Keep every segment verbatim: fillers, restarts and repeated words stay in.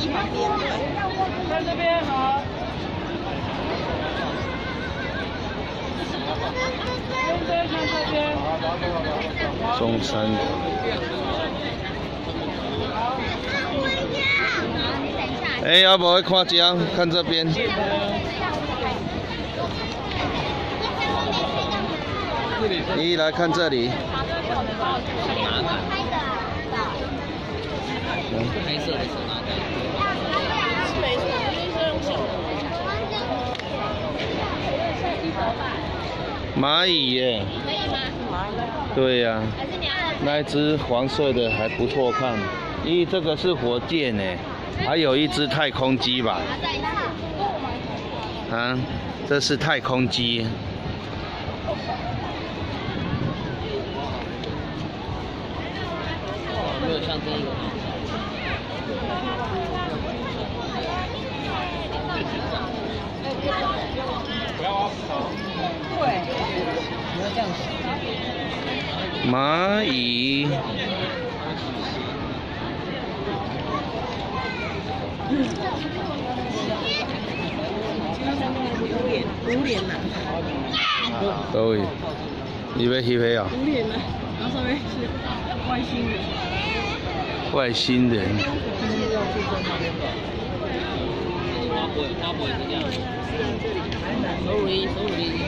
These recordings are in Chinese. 机旁边。在这边好。这边看这边。中山。哎，阿伯，看这，看这边。 你来看这里，黑色黑色那个，是没错，因为是用手。蚂蚁耶，可以吗？对呀、啊，那一只黄色的还不错看，咦，这个是火箭呢，还有一只太空机吧？啊，这是太空机。 像这个，对，蚂蚁，榴莲呐，都有，你别欺骗啊，榴莲呐，然后上面是外星人。 外星人。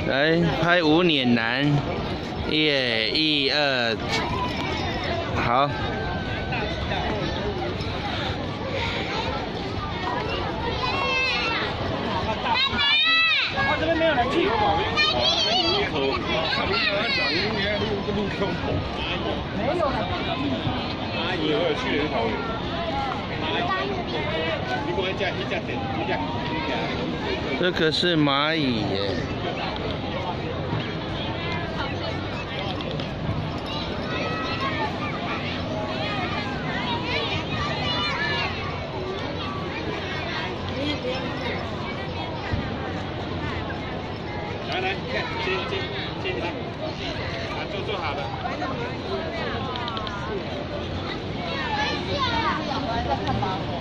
来拍无脸男，一、一、二，好。这边没有人气。没有人。 你有去人潮？这可是蚂蚁耶！来来，看，接接接起来，啊，做做好了。 Thank you.